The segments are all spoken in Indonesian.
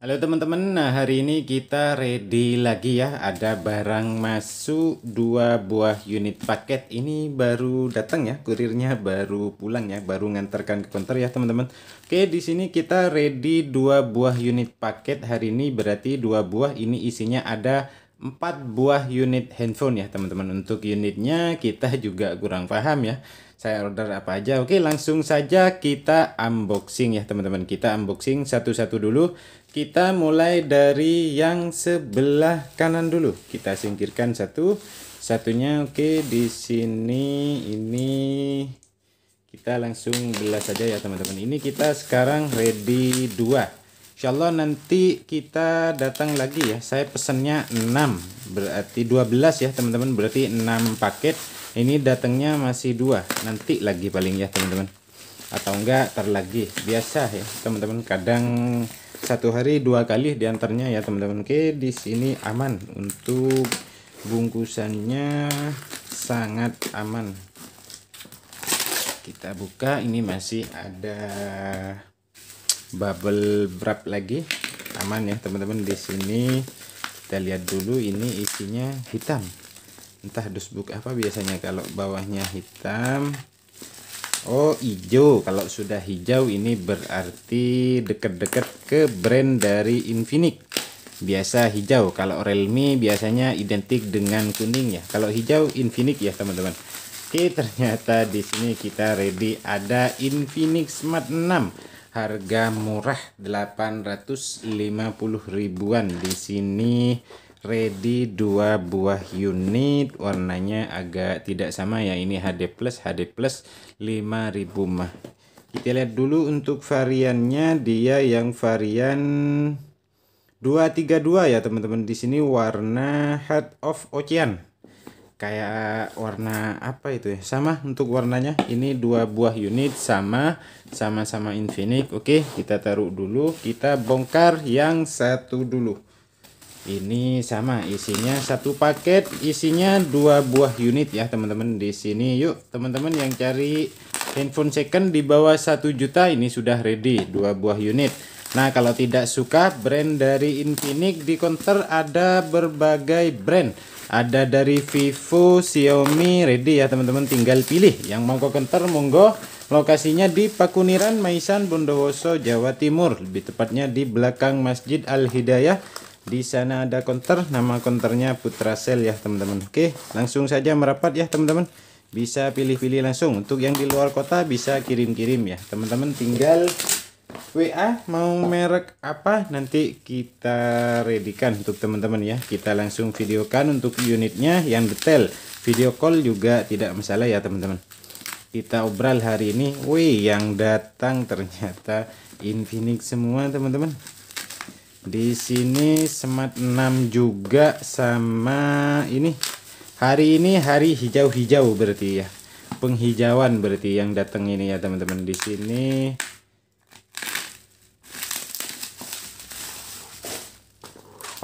Halo teman-teman, nah hari ini kita ready lagi ya. Ada barang masuk 2 buah unit paket. Ini baru datang ya, kurirnya baru pulang ya, baru ngantarkan ke konter ya teman-teman. Oke, di sini kita ready 2 buah unit paket hari ini, berarti 2 buah ini isinya ada 4 buah unit handphone ya teman-teman. Untuk unitnya kita juga kurang paham ya. Saya order apa aja. Oke, langsung saja kita unboxing ya teman-teman. Kita unboxing satu-satu dulu. Kita mulai dari yang sebelah kanan dulu. Kita singkirkan satunya. Oke, di sini ini kita langsung belah saja ya teman-teman. Ini kita sekarang ready 2. Insyaallah nanti kita datang lagi ya. Saya pesennya 6, berarti 12 ya teman-teman, berarti 6 paket. Ini datangnya masih 2, nanti lagi paling ya teman-teman, atau enggak tar lagi, biasa ya teman-teman, kadang 1 hari 2 kali diantarnya ya teman-teman. Oke, di sini aman, untuk bungkusannya sangat aman. Kita buka, ini masih ada bubble wrap lagi, aman ya teman-teman. Di sini kita lihat dulu, ini isinya hitam, entah dusbuk apa, biasanya kalau bawahnya hitam. Oh, hijau. Kalau sudah hijau ini berarti deket-deket ke brand dari Infinix. Biasa hijau, kalau Realme biasanya identik dengan kuning ya, kalau hijau Infinix ya teman-teman. Oke, ternyata di sini kita ready ada Infinix Smart 6, harga murah 850 ribuan. Di sini ready 2 buah unit, warnanya agak tidak sama ya, ini HD plus 5000 mah. Kita lihat dulu untuk variannya, dia yang varian 232 ya teman-teman. Di sini warna Heart of Ocean, kayak warna apa itu ya, sama untuk warnanya. Ini 2 buah unit sama Infinix. Oke, kita taruh dulu, kita bongkar yang satu dulu. Ini sama, isinya 1 paket, isinya 2 buah unit ya teman-teman. Di sini yuk teman-teman yang cari handphone second di bawah 1 juta, ini sudah ready 2 buah unit. Nah, kalau tidak suka brand dari Infinix, di counter ada berbagai brand, ada dari Vivo, Xiaomi, ready ya teman-teman, tinggal pilih yang mau ke counter, monggo. Lokasinya di Pakuniran, Maesan, Bondowoso, Jawa Timur, lebih tepatnya di belakang Masjid Al Hidayah. Di sana ada konter, nama konternya Putra Cell ya teman-teman. Oke, langsung saja merapat ya teman-teman, bisa pilih-pilih langsung. Untuk yang di luar kota bisa kirim-kirim ya teman-teman, tinggal WA mau merek apa, nanti kita readykan untuk teman-teman ya. Kita langsung videokan untuk unitnya yang detail, video call juga tidak masalah ya teman-teman. Kita obral hari ini. Wih, yang datang ternyata Infinix semua teman-teman. Di sini Smart 6 juga, sama ini. Hari ini hari hijau-hijau berarti ya. Penghijauan berarti yang datang ini ya teman-teman. Di sini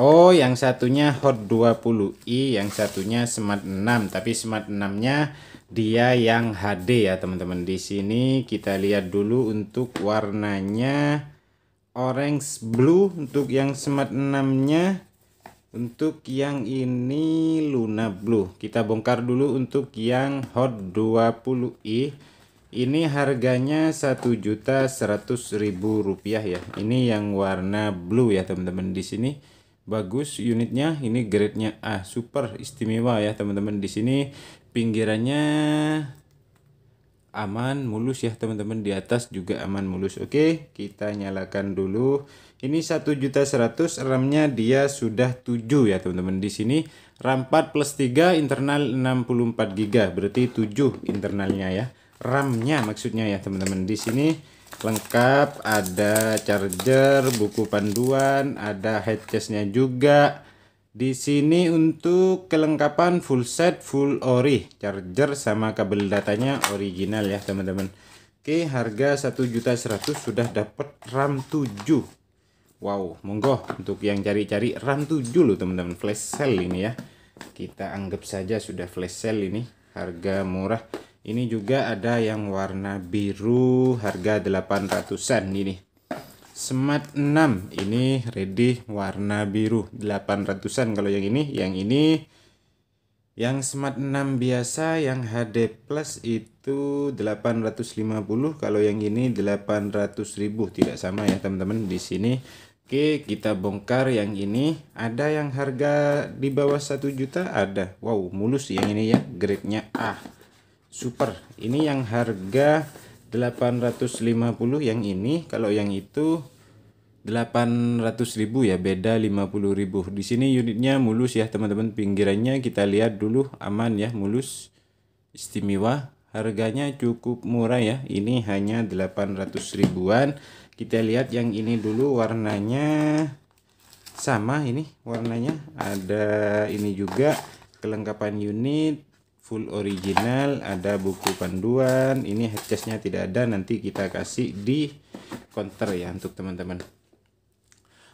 oh, yang satunya Hot 20i, yang satunya Smart 6, tapi Smart 6-nya dia yang HD ya teman-teman. Di sini kita lihat dulu untuk warnanya orange blue untuk yang Smart 6-nya. Untuk yang ini Luna Blue. Kita bongkar dulu untuk yang Hot 20i. Ini harganya Rp1.100.000 ya. Ini yang warna blue ya teman-teman. Di sini bagus unitnya, ini grade-nya A, super istimewa ya teman-teman. Di sini pinggirannya aman mulus ya teman-teman, di atas juga aman mulus. Oke, kita nyalakan dulu. Ini 1.100.000, RAM-nya dia sudah 7 ya teman-teman. Di sini RAM 4+3, internal 64GB, berarti 7 internalnya ya, RAM-nya maksudnya ya teman-teman. Di sini lengkap, ada charger, buku panduan, ada head case-nya juga. Di sini untuk kelengkapan full set, full ori, charger sama kabel datanya original ya teman-teman. Oke, harga 1.100.000 sudah dapat RAM 7. Wow, monggo untuk yang cari-cari RAM 7 loh teman-teman, flash sale ini ya. Kita anggap saja sudah flash sale ini, harga murah. Ini juga ada yang warna biru, harga 800-an ini. Smart 6 ini ready warna biru 800-an. Kalau yang ini yang Smart 6 biasa yang HD Plus itu 850, kalau yang ini 800.000, tidak sama ya teman-teman di sini. Oke, kita bongkar yang ini. Ada yang harga di bawah 1 juta ada. Wow, mulus yang ini ya, grade-nya A. Super. Ini yang harga 850 yang ini, kalau yang itu 800.000 ya, beda 50.000. Di sini unitnya mulus ya, teman-teman. Pinggirannya kita lihat dulu, aman ya, mulus. Istimewa, harganya cukup murah ya. Ini hanya 800.000-an. Kita lihat yang ini dulu, warnanya sama ini, warnanya ada ini juga, kelengkapan unit full original, ada buku panduan. Ini headcase-nya tidak ada, nanti kita kasih di counter ya untuk teman-teman.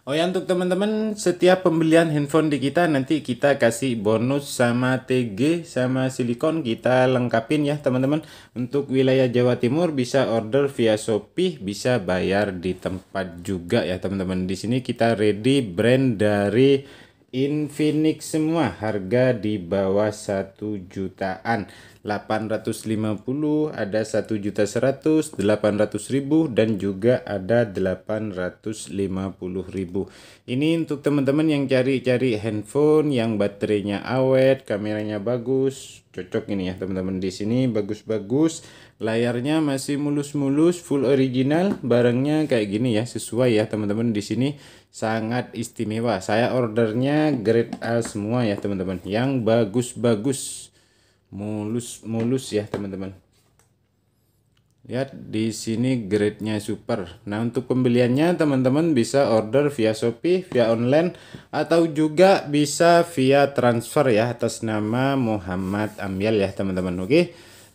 Oh ya, untuk teman-teman setiap pembelian handphone di kita nanti kita kasih bonus sama TG sama silikon, kita lengkapin ya teman-teman. Untuk wilayah Jawa Timur bisa order via Shopee, bisa bayar di tempat juga ya teman-teman. Di sini kita ready brand dari Infinix semua, harga di bawah 1 jutaan, 850, ada 1.100.000, 800.000, dan juga ada 850.000. Ini untuk teman-teman yang cari-cari handphone yang baterainya awet, kameranya bagus, cocok ini ya teman-teman. Di sini bagus-bagus, layarnya masih mulus-mulus, full original, barangnya kayak gini ya, sesuai ya teman-teman. Di sini sangat istimewa. Saya ordernya grade A semua ya teman-teman, yang bagus-bagus, mulus-mulus ya teman-teman. Lihat di sini grade-nya super. Nah, untuk pembeliannya teman-teman bisa order via Shopee, via online, atau juga bisa via transfer ya atas nama Muhammad Amyal ya teman-teman. Oke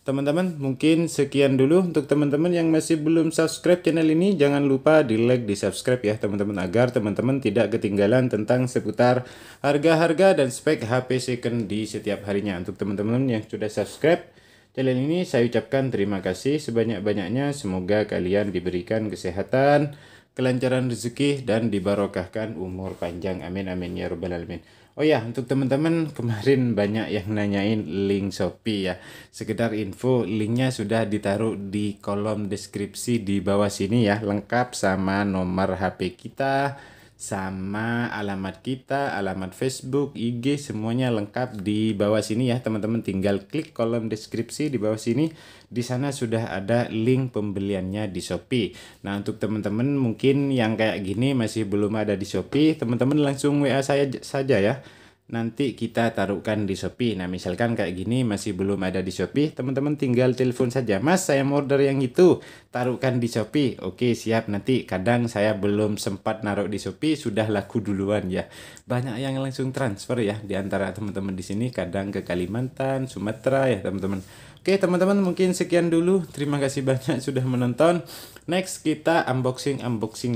teman-teman, mungkin sekian dulu. Untuk teman-teman yang masih belum subscribe channel ini, jangan lupa di like, di subscribe ya teman-teman, agar teman-teman tidak ketinggalan tentang seputar harga-harga dan spek HP second di setiap harinya. Untuk teman-teman yang sudah subscribe channel ini, saya ucapkan terima kasih sebanyak-banyaknya. Semoga kalian diberikan kesehatan, kelancaran rezeki, dan dibarokahkan umur panjang. Amin amin ya rabbal alamin. Oh ya, untuk teman-teman kemarin banyak yang nanyain link Shopee ya. Sekedar info, linknya sudah ditaruh di kolom deskripsi di bawah sini ya. Lengkap sama nomor HP kita, sama alamat kita, alamat Facebook, IG, semuanya lengkap di bawah sini ya teman-teman. Tinggal klik kolom deskripsi di bawah sini. Di sana sudah ada link pembeliannya di Shopee. Nah, untuk teman-teman mungkin yang kayak gini masih belum ada di Shopee, teman-teman langsung WA saya saja ya. Nanti kita taruhkan di Shopee. Nah, misalkan kayak gini masih belum ada di Shopee, teman-teman tinggal telepon saja, "Mas, saya mau order yang itu, taruhkan di Shopee." Oke, siap. Nanti kadang saya belum sempat naruh di Shopee, sudah laku duluan ya. Banyak yang langsung transfer ya di antara teman-teman di sini, kadang ke Kalimantan, Sumatera ya teman-teman. Oke teman-teman, mungkin sekian dulu. Terima kasih banyak sudah menonton. Next kita unboxing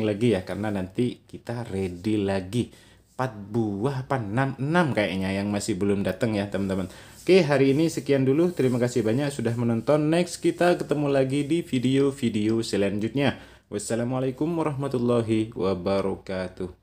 lagi ya, karena nanti kita ready lagi 4 buah apa 6 kayaknya yang masih belum datang ya teman-teman. Oke, hari ini sekian dulu. Terima kasih banyak sudah menonton. Next kita ketemu lagi di video-video selanjutnya. Wassalamualaikum warahmatullahi wabarakatuh.